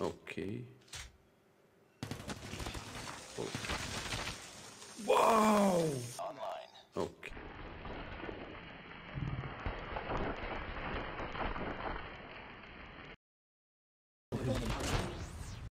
Okay. Oh. Wow! Online. Okay.